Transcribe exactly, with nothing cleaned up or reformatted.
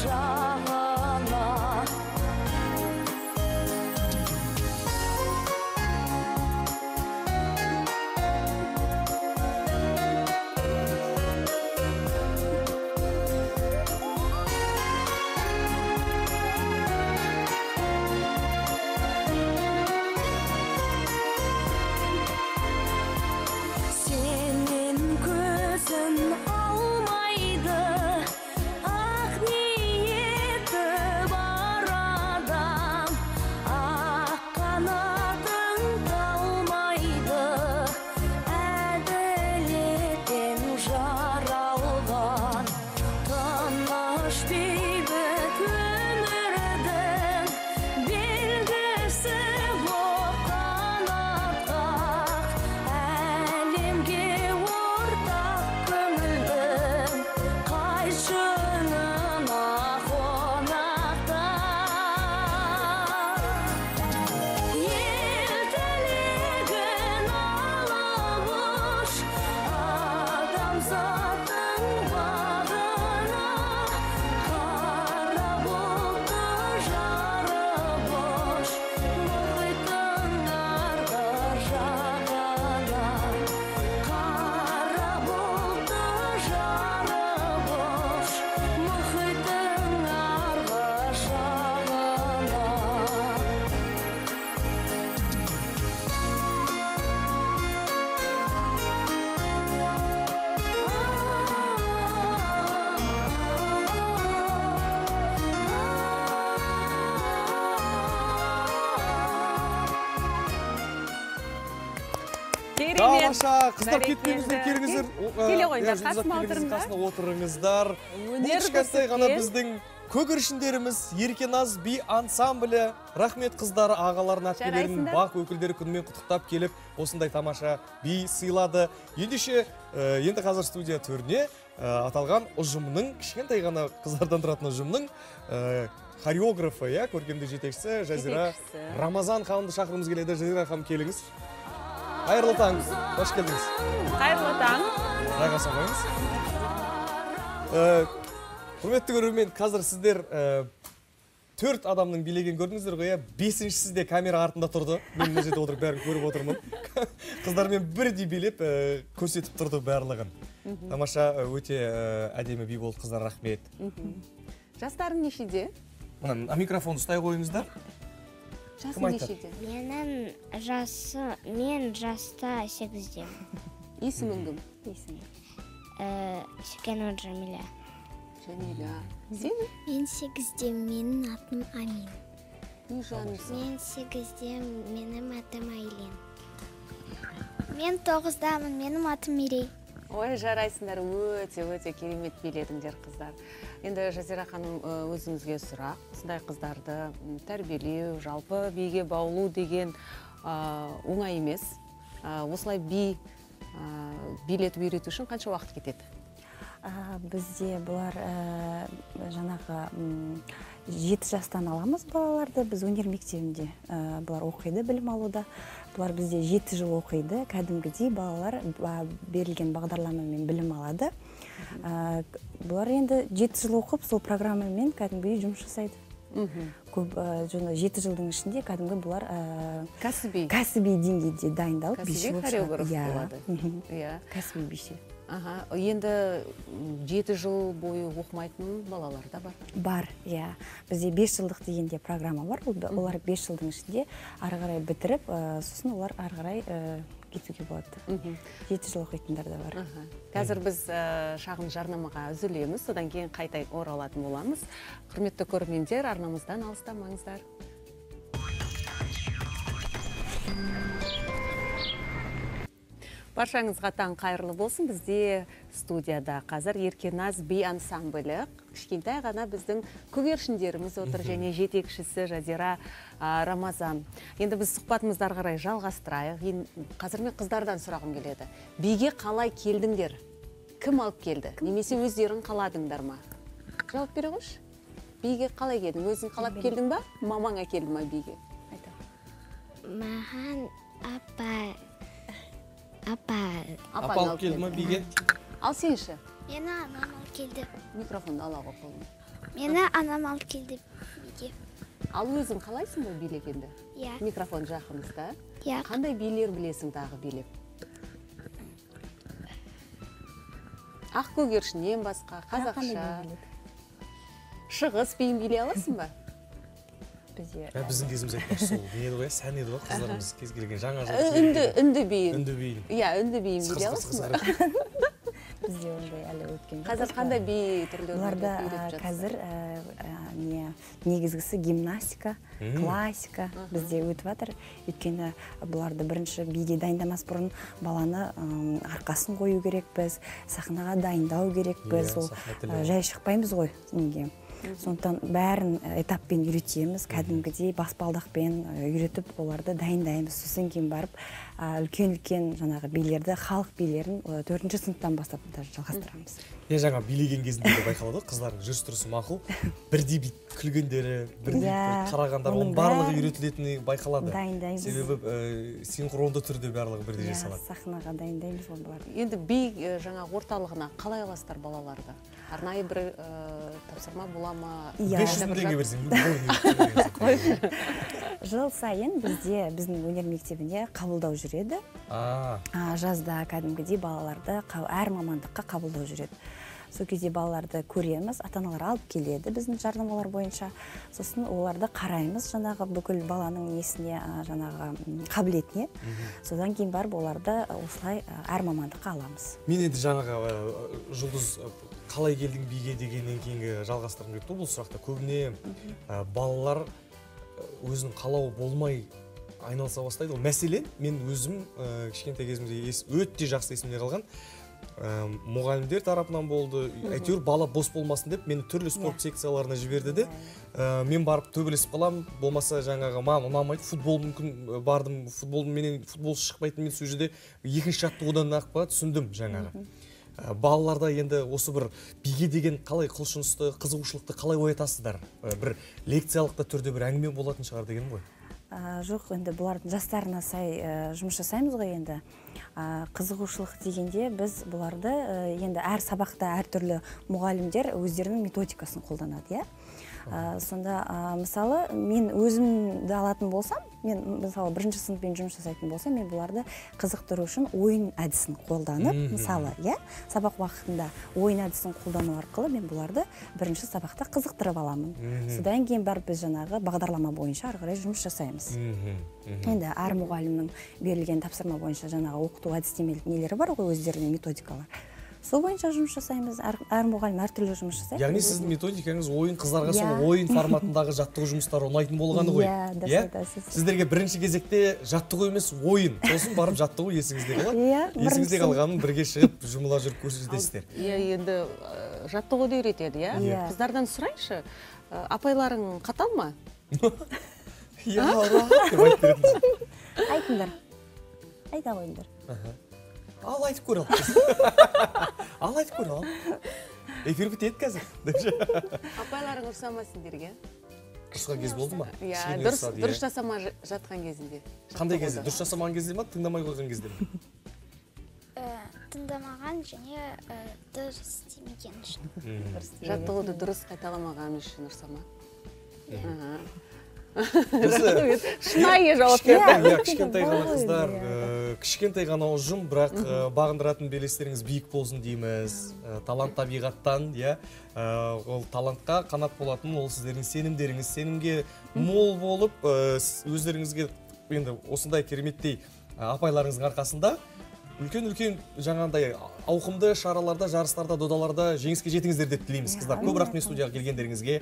жанына. Қыздар кетпеңіздер, келіңіздер. Келе қойыңдар, қасым алдырыңдар. Кішкентай ғана біздің көгершіндеріміз Еркеназ би ансамблі. Рахмет қыздары, ағаларын, әпкелерін, бақ өкілдері күнімен құттықтап келіп, осындай тамаша би сыйлады. Ендеше, енді қазір студия төріне аталған ұжымның, кішкентай ғана қыздардан тұратын ұжымның хореографы, көркемдік жетекшісі Жазира Рамазан ханымды шақырымыз келеді. Жазира ханым, келіңіз. Хайырлы таң, қош келдіңіз. Хайырлы таң. Райға салмаңыз. Құрметті көрермен, қазір сіздер төрт адамның билеген көрдіңіздер ғой, бесіншісі де камера артында тұрды. Мен мына жерде отырып бәрін көріп отырмын. Қыздармен бірдей билеп, көрсетіп тұрды барлығын. Тамаша, өте әдемі би болды, қыздар, рахмет. Жастарың нешеде? Микрофон ұстай қойыңыздар. Менің жасы, мен жаста сегізден. Есімің кім? Шекенова Джамиля. Джамиля. Сен? Мен сегізден, менің атым Амин. Мен сегізден, менің атым Айлин. Мен тоғыздамын, менің атым Мерей. Ой, жарайсыңдар, өте-өте керемет биледіңдер, қыздар. Енді Жазира ханым, өзіңізге сұрақ, осындай қыздарды тәрбиелеу, жалпы биге баулу деген оңай емес. Осылай би билетіп үйрету үшін қанша уақыт кетеді? Бізде бұлар жаңағы жеті жастан аламыз балаларды, біз өнер мектебінде бұлар оқиды, білім алуда. Бұлар бізде жеті жыл оқиды, кәдімгідей балалар берілген бағдарламамен білім алады. Бұлар енді жеті жыл оқып, сол программамен кәдімгідей жұмыс жасайды. Көп жеті жылдың ішінде кәдімгі бұлар кәсіби деңгейде дайындалып, биші болып шығады. Кәсіби биші. Енді жеті жыл бойы оқымайтын балалар да бар? Бар, иә. Бізде бес жылдық дегенде программа бар. Олар бес жылдың ішінде арғарай бітіріп, сосын олар арғарай кетуге болады. жеті жыл оқитындар да бар. Қазір біз шағын жарнамаға үзілеміз, содан кейін қайта оралатын боламыз. Құрметті көрермендер, арнамыздан алыстамаңыздар. Баршаңызға таң қайырлы болсын. Бізде студияда қазір Еркеназ би ансамблі. Кішкентай ғана біздің көгершіндеріміз отыр, және жетекшісі Жазира Рамазан. Енді біз сұхбатымызды ары қарай жалғастырайық. Қазір мен қыздардан сұрағым келеді. Биге қалай келдіңдер? Кім алып келді? Немесе өздерің қаладыңдар ма? Жауап бере қойшы. Биге қалай келдің? Өзің қалап келдің ба? Мамаң әкелді ма биге? Маған апа Апа. Апа алып келді ма биге? Ал сен ші? Мені анам алып келді. Микрофонды ала қойып. Мені анам алып келді биге. Ал өзің қалайсың бұл билек енді? Иә. Микрофон жақыныңызда. Иә. Қандай билер білесің тағы билеп? Ақ көгершіннен басқа, қазақша. Шығыс биін билей аласың ба? Біздің кезіміз айтпақ сол. Нені ғой, сән еді ғой, қыздарымыз кез келген жаңа жылы. Үнді биін. Үнді биін. Иә, үнді биін билей аласың ба? Бізде ондай әлі өткен. Қазір қандай би түрлі өнерді үйретіп жатсыз? Қазір негізгісі гимнастика, классика бізде өтіп жатыр. Өйткені бұларды бірінші биге дайындамас бұрын баланы арқасын қою керек біз, сахнаға дайындау керек біз. Жай шықпаймыз ғой. Сондықтан бәрін этаппен үйретеміз, кәдімгідей баспалдақпен үйретіп, оларды дайындаймыз. Сосын кейін барып, үлкен-үлкен жаңағы билерді, халық билерін төртінші сыныптан бастап жалғастырамыз. Е, жаңа билеген кезінде байқалады, қызлардың жүріс тұрысы мақұл, бірдей бит күлгендері, бірдей қарағандар, оның барлығы үйретілетіні байқалады. Дайындаймыз. Себебі синхронды түрде барлығы бірдей жасалады. Сахнаға дайындаймыз олар. Енді би жаңа орталығына қалай аласыздар балаларды? Арнайы бір тапсырма болама? бес жүз теңге берсең. Жыл сайын бізде біздің өнер мектебінде қабылдау жүреді. Жазда кәдімгідей балаларды әр мамандыққа қабылдау жүреді. Сол кезде балаларды көреміз, ата-аналар алып келеді біздің жардамалар бойынша. Сосын оларды қараймыз жаңағы бүкіл баланың несіне, жаңағы қабілетіне. Содан кейін барып оларды осылай әр мамандыққа аламыз. Мен енді жаңағы жұлдыз қалай келдің биге дегеннен кейінгі жалғастырым жүректі. Бұл сұрақта көбіне балалар өзінің қалауы болмай айналса бастайды. Мәселен, мен өзім кішкентай кезімде өте жақсы есімде қалған мұғалімдер тарапынан болды. Әйтеуір бала бос болмасын деп, мені түрлі спорт секцияларына жіберді де. Мен барып төбелесіп қалам, болмаса жаңағы мама ұнамайды, футбол мүмкін бардым, футбол менен футбол шықпайтын мен сөзде екінші жаттығудан ақ па түсіндім жаңағы. Балаларда енді осы бір биге деген қалай құлшынысты, қызығушылықты қалай оятасыздар? Бір лекциялықта түрде бір әңгіме болатын шығар деген ғой? Жоқ, енді бұлардың жастарына сай жұмыс жасаймыз ғой енді. Қызығушылық дегенде біз бұларды енді әр сабақта әртүрлі мұғалімдер өздерінің методикасын қолданады, иә? Сонда, мысалы, мен өзімді алатын болсам, мен, мысалы, бірінші сыныппен жұмыс жасайтын болсам, мен бұларды қызықтыру үшін ойын әдісін қолданып, мысалы, иә, сабақ уақытында ойын әдісін қолдану арқылы мен бұларды бірінші сабақта қызықтырып аламын. Содан кейін барып біз жаңағы бағдарлама бойынша ары қарай жұмыс жасаймыз. Енді әр мұғалімнің берілген тапсырма бойынша жаңағы оқыту әдістемелік нелері бар ғой, өздерінің методикалар. Сол бойынша жұмыс жасаймыз, әр мұғалім әртүрлі жұмыс жасаймыз. Яғни сіздің методикаңыз ойын қыздарға сол ойын форматындағы жаттығу жұмыстары ұнайтын болғаны ғой. Иә, сіздерге бірінші кезекте жаттығу емес ойын, сосын барып жаттығу есіңізде қалады. Есіңізде қалғанын бірге шығып жұмыла жүріп көрсетесіздер. Иә, енді жаттығуды үйретеді, иә? Қыздардан сұрайыншы, апайларың қатал ма? Айтыңдар, айта қойыңдар. Ал айтып көрі алып. Ал айтып көрі алып. Эфир бітеді қазір. Апайларың ұрсамасын дерге. Ұрсыған кез болды ма? Дұрыс жасама жатқан кезінде. Қандай кезде? Дұрыс жасамаған кезде ма? Тыңдамай қойған кезде ма? Тыңдамаған және дұрыс істемеген үшін. Жаттығуды дұрыс қайталамаған үшін ұрсама. Шынайы жауап берді. Кішкентай ғана қыздар, кішкентай ғана ұжым, бірақ бағындыратын белестеріңіз биік болсын дейміз. Талант табиғаттан, ол талантқа қанат болатын, ол сіздердің сенімдеріңіз, сенімге мол болып, өздеріңізге осындай кереметтей апайларыңыздың арқасында үлкен-үлкен жаңағындай ауқымды шараларда, жарыстарда, додаларда жеңіске жетіңіздер деп тілейміз, қыздар. Көп рахмет студияға келгендеріңізге,